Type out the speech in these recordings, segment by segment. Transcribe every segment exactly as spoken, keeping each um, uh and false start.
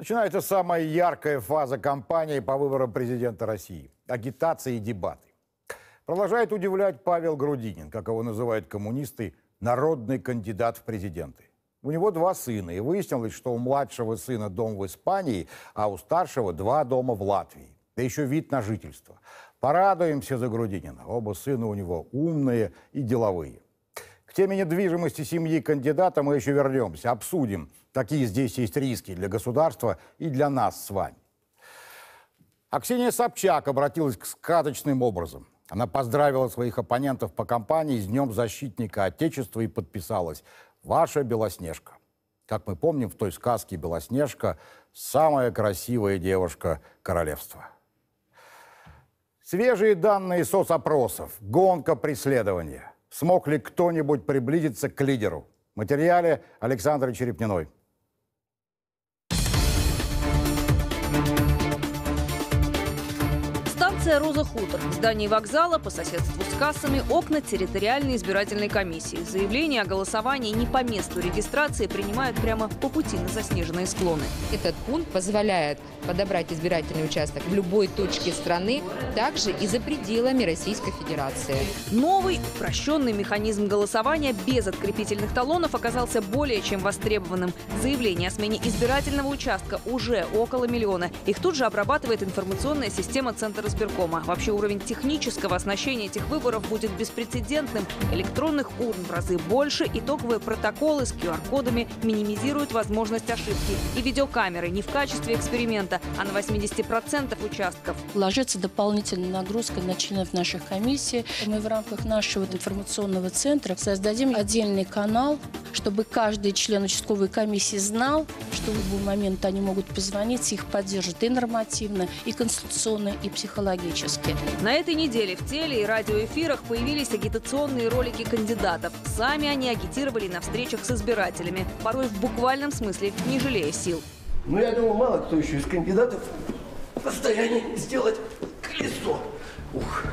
Начинается самая яркая фаза кампании по выборам президента России – агитация и дебаты. Продолжает удивлять Павел Грудинин, как его называют коммунисты, народный кандидат в президенты. У него два сына, и выяснилось, что у младшего сына дом в Испании, а у старшего два дома в Латвии. Да еще вид на жительство. Порадуемся за Грудинина. Оба сына у него умные и деловые. К теме недвижимости семьи кандидата мы еще вернемся, обсудим. Такие здесь есть риски для государства и для нас с вами. А Ксения Собчак обратилась к сказочным образом. Она поздравила своих оппонентов по кампании с Днем Защитника Отечества и подписалась: «Ваша Белоснежка». Как мы помним, в той сказке Белоснежка самая красивая девушка королевства. Свежие данные соцопросов. Гонка преследования. Смог ли кто-нибудь приблизиться к лидеру? В материале Александры Черепниной. Станция «Роза Хутор». Здание вокзала по соседству с кассами, окна территориальной избирательной комиссии. Заявление о голосовании не по месту регистрации принимают прямо по пути на заснеженные склоны. Этот пункт позволяет подобрать избирательный участок в любой точке страны, также и за пределами Российской Федерации. Новый упрощенный механизм голосования без открепительных талонов оказался более чем востребованным. Заявление о смене избирательного участка уже около миллиона. Их тут же обрабатывает информационная система Центра избиркома. Вообще уровень технического оснащения этих выборов будет беспрецедентным. Электронных урн в разы больше, итоговые протоколы с ку ар-кодами минимизируют возможность ошибки. И видеокамеры не в качестве эксперимента, а на восьмидесяти процентах участков. Ложится дополнительная нагрузка на членов наших комиссий. Мы в рамках нашего информационного центра создадим отдельный канал, чтобы каждый член участковой комиссии знал, что в любой момент они могут позвонить, их поддержат и нормативно, и конституционно, и психологически. На этой неделе в теле- и радиоэфирах появились агитационные ролики кандидатов. Сами они агитировали на встречах с избирателями, порой в буквальном смысле не жалея сил. Ну, я думаю, мало кто еще из кандидатов в состоянии сделать колесо. Ух.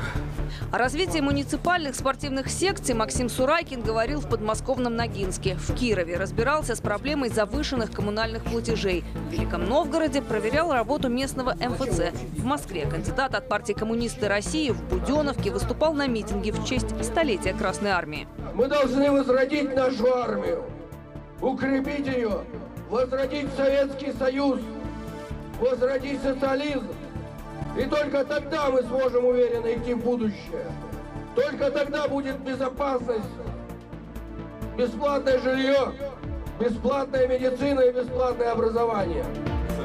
О развитии муниципальных спортивных секций Максим Сурайкин говорил в подмосковном Ногинске. В Кирове разбирался с проблемой завышенных коммунальных платежей. В Великом Новгороде проверял работу местного эм эф цэ. В Москве кандидат от партии «Коммунисты России» в Буденновке выступал на митинге в честь столетия Красной Армии. Мы должны возродить нашу армию, укрепить ее, возродить Советский Союз, возродить социализм. И только тогда мы сможем уверенно идти в будущее. Только тогда будет безопасность, бесплатное жилье, бесплатная медицина и бесплатное образование.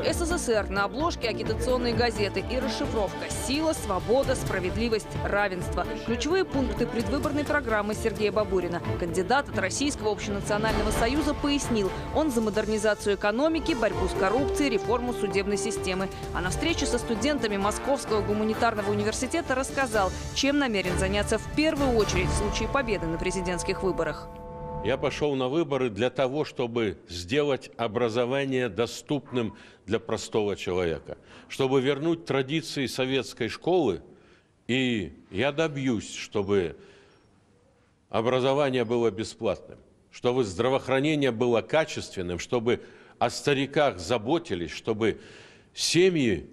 эс эс эс эр на обложке агитационной газеты и расшифровка: сила, свобода, справедливость, равенство. Ключевые пункты предвыборной программы Сергея Бабурина. Кандидат от Российского общенационального союза пояснил, он за модернизацию экономики, борьбу с коррупцией, реформу судебной системы. А на встрече со студентами Московского гуманитарного университета рассказал, чем намерен заняться в первую очередь в случае победы на президентских выборах. Я пошел на выборы для того, чтобы сделать образование доступным для простого человека, чтобы вернуть традиции советской школы, и я добьюсь, чтобы образование было бесплатным, чтобы здравоохранение было качественным, чтобы о стариках заботились, чтобы семьи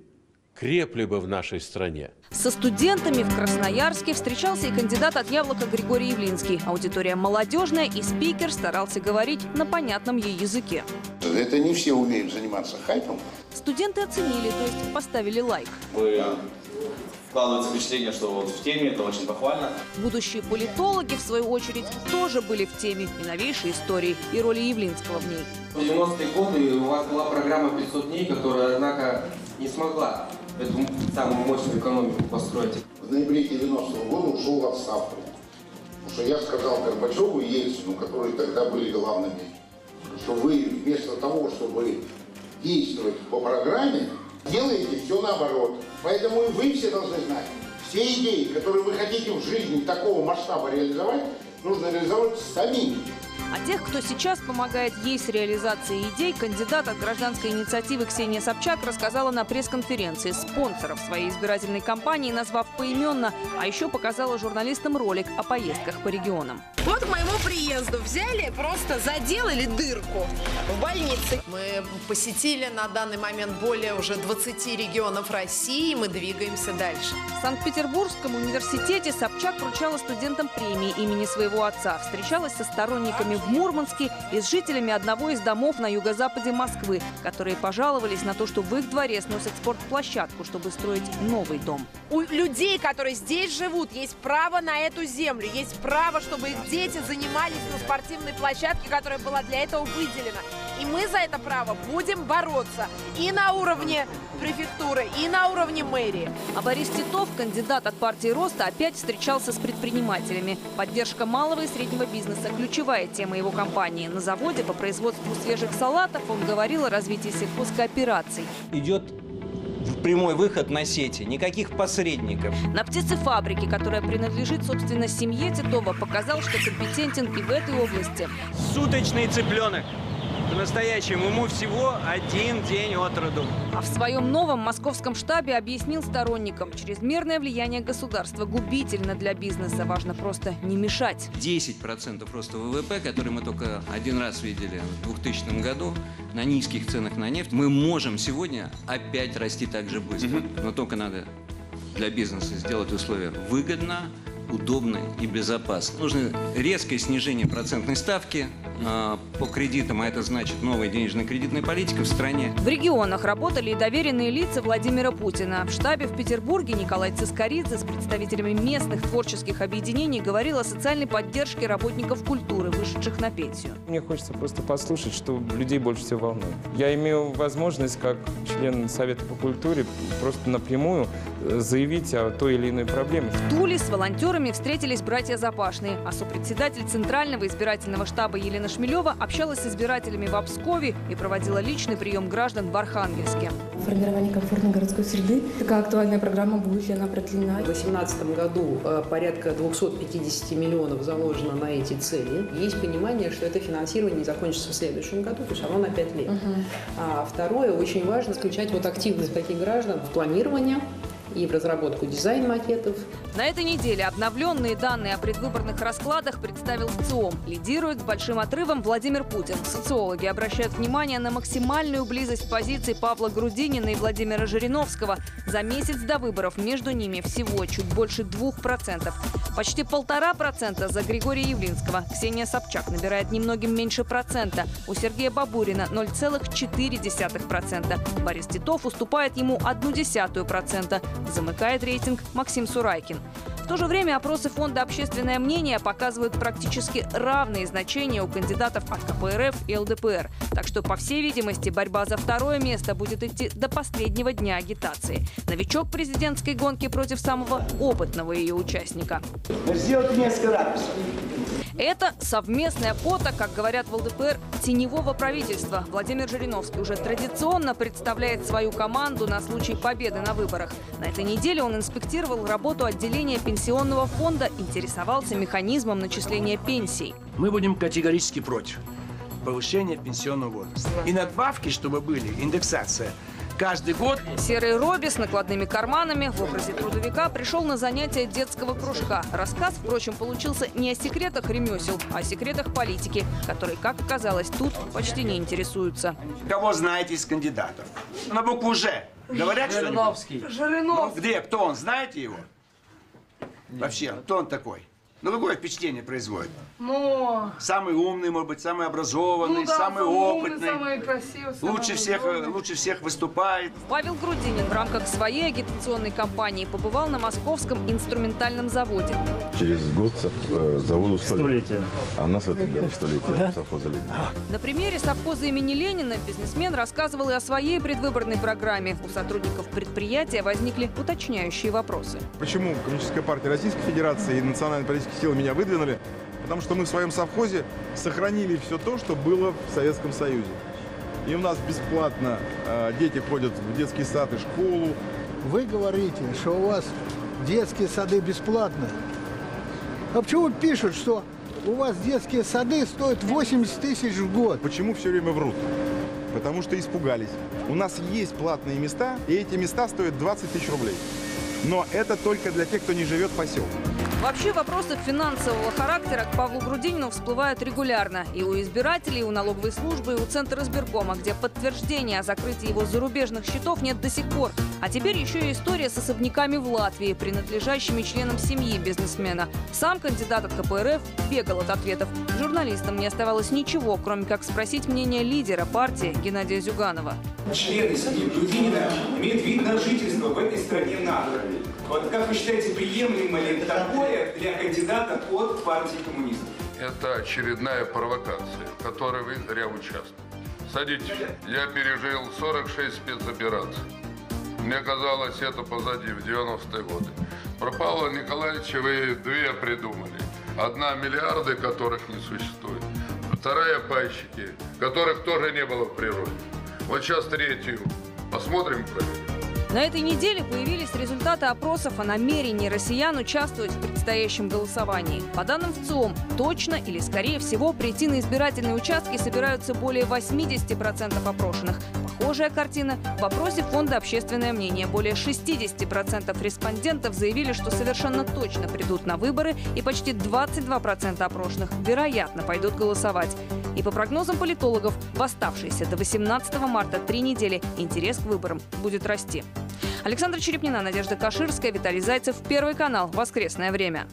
крепли бы в нашей стране. Со студентами в Красноярске встречался и кандидат от «Яблока» Григорий Явлинский. Аудитория молодежная, и спикер старался говорить на понятном ей языке. Это не все умеют заниматься хайпом. Студенты оценили, то есть поставили лайк. Вы... Складывается впечатление, что вот в теме, это очень похвально. Будущие политологи, в свою очередь, тоже были в теме и новейшей истории, и роли Явлинского в ней. В девяностые годы у вас была программа пятьсот дней, которая, однако, не смогла эту самую мощную экономику построить. В ноябре девяностого года ушел в отставку. Потому что я сказал Горбачеву и Ельцину, которые тогда были главными, что вы вместо того, чтобы действовать по программе, делаете все наоборот. Поэтому и вы все должны знать, все идеи, которые вы хотите в жизни такого масштаба реализовать, нужно реализовать самим. А тех, кто сейчас помогает ей с реализацией идей, кандидат от гражданской инициативы Ксения Собчак рассказала на пресс-конференции спонсоров своей избирательной кампании, назвав поименно, а еще показала журналистам ролик о поездках по регионам. Вот к моему приезду взяли, просто заделали дырку в больнице. Мы посетили на данный момент более уже двадцати регионов России, и мы двигаемся дальше. В Санкт-Петербургском университете Собчак вручала студентам премии имени своего отца, встречалась со сторонниками в Мурманске и с жителями одного из домов на юго-западе Москвы, которые пожаловались на то, что в их дворе сносят спортплощадку, чтобы строить новый дом. У людей, которые здесь живут, есть право на эту землю, есть право, чтобы их дети занимались на спортивной площадке, которая была для этого выделена. И мы за это право будем бороться и на уровне префектуры, и на уровне мэрии. А Борис Титов, кандидат от партии Роста, опять встречался с предпринимателями. Поддержка малого и среднего бизнеса – ключевая тема его кампании. На заводе по производству свежих салатов он говорил о развитии сельхозкоопераций. Идет прямой выход на сети, никаких посредников. На птицефабрике, которая принадлежит, собственно, семье Титова, показал, что компетентен и в этой области. Суточный цыпленок. По-настоящему ему всего один день от роду. А в своем новом московском штабе объяснил сторонникам, чрезмерное влияние государства губительно для бизнеса. Важно просто не мешать. десять процентов роста ВВП, который мы только один раз видели в двухтысячном году, на низких ценах на нефть, мы можем сегодня опять расти так же быстро. Но только надо для бизнеса сделать условия выгодно, удобно и безопасно. Нужно резкое снижение процентной ставки э, по кредитам, а это значит новая денежно-кредитная политика в стране. В регионах работали и доверенные лица Владимира Путина. В штабе в Петербурге Николай Цискоридзе с представителями местных творческих объединений говорил о социальной поддержке работников культуры, вышедших на пенсию. Мне хочется просто послушать, что людей больше всего волнует. Я имею возможность, как член Совета по культуре, просто напрямую заявить о той или иной проблеме. В Туле с волонтерами встретились братья Запашные, а сопредседатель Центрального избирательного штаба Елена Шмелева общалась с избирателями в Пскове и проводила личный прием граждан в Архангельске. Формирование комфортной городской среды – такая актуальная программа будет, и она продлена. В две тысячи восемнадцатом году порядка двухсот пятидесяти миллионов заложено на эти цели. Есть понимание, что это финансирование не закончится в следующем году, то есть оно на пять лет. Угу. А второе, очень важно включать вот активность таких граждан в планирование и в разработку дизайн-макетов. На этой неделе обновленные данные о предвыборных раскладах представил ЦИОМ. Лидирует с большим отрывом Владимир Путин. Социологи обращают внимание на максимальную близость позиций Павла Грудинина и Владимира Жириновского. За месяц до выборов между ними всего чуть больше двух процентов. Почти полтора процента за Григория Явлинского. Ксения Собчак набирает немногим меньше процента. У Сергея Бабурина ноль целых четыре десятых процента. Борис Титов уступает ему ноль целых одну десятую процента. Замыкает рейтинг Максим Сурайкин. В то же время опросы фонда «Общественное мнение» показывают практически равные значения у кандидатов от ка пэ эр эф и эл дэ пэ эр. Так что, по всей видимости, борьба за второе место будет идти до последнего дня агитации. Новичок президентской гонки против самого опытного ее участника. Сделайте несколько раз. Это совместное фото, как говорят в эл дэ пэ эр, теневого правительства. Владимир Жириновский уже традиционно представляет свою команду на случай победы на выборах. На этой неделе он инспектировал работу отделения пенсионного фонда, интересовался механизмом начисления пенсий. Мы будем категорически против повышения пенсионного возраста. И надбавки, чтобы были, индексация. Каждый год. Серый Робби с накладными карманами в образе трудовика пришел на занятия детского кружка. Рассказ, впрочем, получился не о секретах ремесел, а о секретах политики, которые, как оказалось, тут почти не интересуются. Кого знаете из кандидатов? На букву «Ж». Говорят, что Жириновский. Жириновский. Ну, где? Кто он? Знаете его? Нет. Вообще, кто он такой? Ну, какое впечатление производит? Но... Самый умный, может быть, самый образованный, ну, да, самый опытный. Самый красивый, самый лучше, всех, лучше всех выступает. Павел Грудинин в рамках своей агитационной кампании побывал на московском инструментальном заводе. Через год э, заводу столетие. А у нас в этом году столетие, да? Совхоза Ленина. На примере совхоза имени Ленина бизнесмен рассказывал и о своей предвыборной программе. У сотрудников предприятия возникли уточняющие вопросы. Почему Коммунистическая партия Российской Федерации и национальная политика силы меня выдвинули, потому что мы в своем совхозе сохранили все то, что было в Советском Союзе. И у нас бесплатно э, дети ходят в детский сад и школу. Вы говорите, что у вас детские сады бесплатно. А почему пишут, что У вас детские сады стоят восемьдесят тысяч в год. Почему все время врут? Потому что испугались. У нас есть платные места, и эти места стоят двадцать тысяч рублей. Но это только для тех, кто не живет в поселке. Вообще вопросы финансового характера к Павлу Грудинину всплывают регулярно. И у избирателей, и у налоговой службы, и у Центра избиркома, где подтверждения о закрытии его зарубежных счетов нет до сих пор. А теперь еще и история с особняками в Латвии, принадлежащими членам семьи бизнесмена. Сам кандидат от ка пэ эр эф бегал от ответов. Журналистам не оставалось ничего, кроме как спросить мнение лидера партии Геннадия Зюганова. Члены семьи Грудинина имеют вид на жительство в этой стране НАТО. Вот как вы считаете, приемлемо ли такое для кандидата от партии коммунистов? Это очередная провокация, в которой вы зря участвуете. Садитесь. Я пережил сорок шесть спецопераций. Мне казалось, это позади, в девяностые годы. Про Павла Николаевича вы две придумали. Одна — миллиарды, которых не существует. Вторая — пайщики, которых тоже не было в природе. Вот сейчас третью. Посмотрим, проверим. На этой неделе появились результаты опросов о намерении россиян участвовать в предстоящем голосовании. По данным ВЦИОМ, точно или, скорее всего, прийти на избирательные участки собираются более восьмидесяти процентов опрошенных. Похожая картина в опросе Фонда «Общественное мнение». Более шестидесяти процентов респондентов заявили, что совершенно точно придут на выборы, и почти двадцать два процента опрошенных, вероятно, пойдут голосовать. И по прогнозам политологов, в оставшиеся до восемнадцатого марта три недели интерес к выборам будет расти. Александра Черепнина, Надежда Каширская, Виталий Зайцев. Первый канал. Воскресное время.